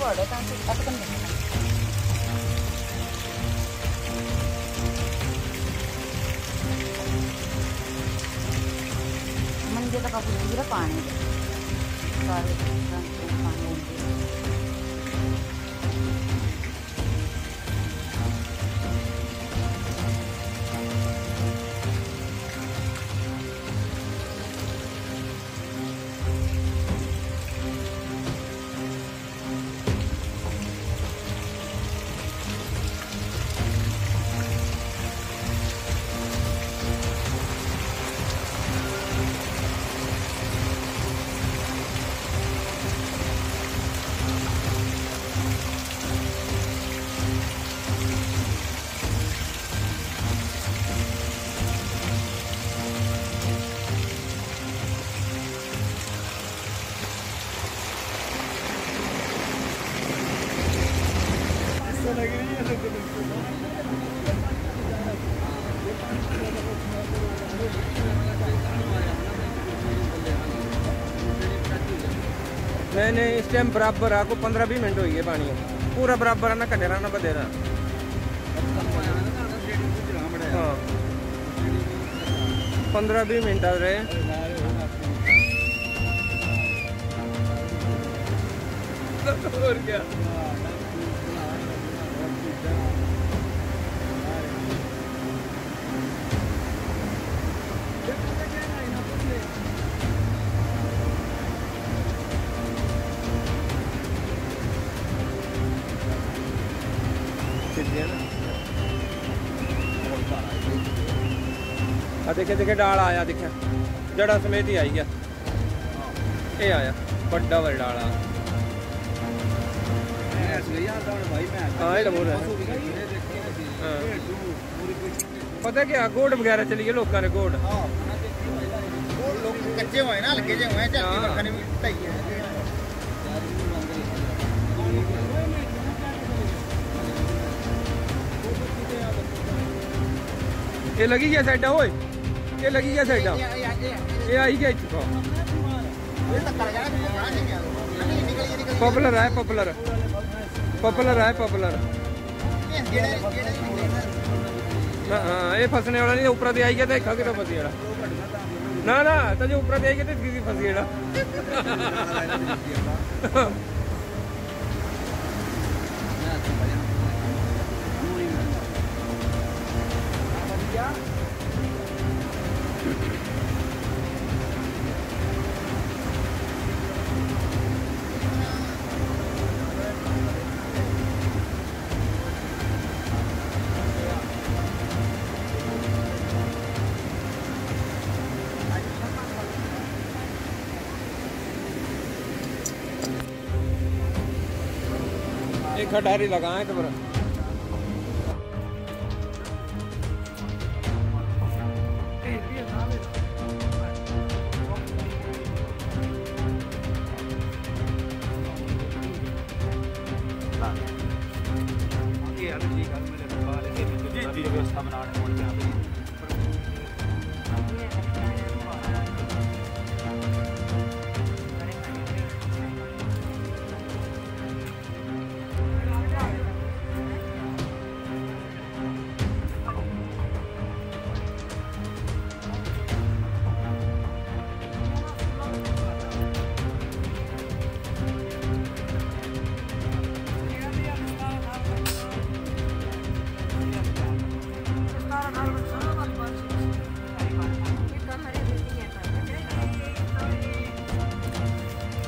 मंजे तक पूरा पानी मैंने इस टाइम बराबर आपको 15-20 मिनट हो गए पानी पूरा बराबर आना घटे रहना बधेरा। हाँ 15-20 मिनट आ रहे देखे देखे डाल आया दिखे जड़ा समेत ही आई गया ये आया बड़ा वाला डाल आया। हाँ ये लमूर है। पता क्या गोड़ वगैरह चली गए लोग का ने गोड़ कच्चे हुए ना लगे हुए हैं। ये लगी क्या साइड हो ये लगी क्या साइड ये आई क्या चुका पॉपुलर है पॉपुलर पॉपुलर है पॉपुलर। हाँ ये फसने वाला नहीं ऊपर से आई गया था खग तो फसी ना ना तो जो ऊपर से आई गया था किसी फसी खटारी लगाए तो बड़ा व्यवस्था बनाने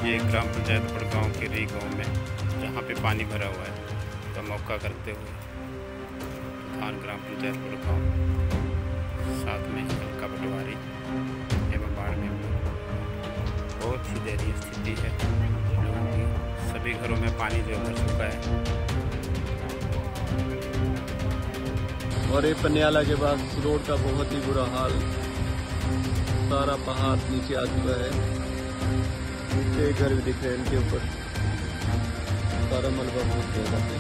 ये ग्राम पंचायत बड़गांव के री गाँव में जहाँ पे पानी भरा हुआ है का मौका करते हुए धान ग्राम पंचायत बड़गांव साथ में हल्का पटवारी एवं बाढ़ में बहुत ही दयनीय स्थिति है। लोगों की सभी घरों में पानी जो भर चुका है और ये पन्याला के बाद रोड का बहुत ही बुरा हाल सारा पहाड़ नीचे आ चुका है। नीचे घर भी दिख रहे हैं इनके ऊपर सारा मलबा बहुत ज्यादा है।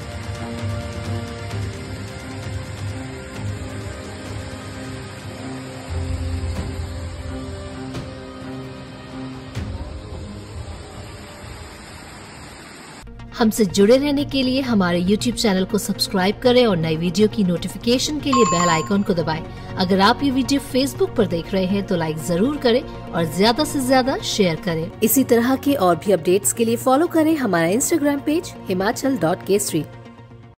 हमसे जुड़े रहने के लिए हमारे YouTube चैनल को सब्सक्राइब करें और नई वीडियो की नोटिफिकेशन के लिए बेल आइकॉन को दबाएं। अगर आप ये वीडियो Facebook पर देख रहे हैं तो लाइक जरूर करें और ज्यादा से ज्यादा शेयर करें। इसी तरह के और भी अपडेट्स के लिए फॉलो करें हमारा Instagram पेज हिमाचल.केसरी।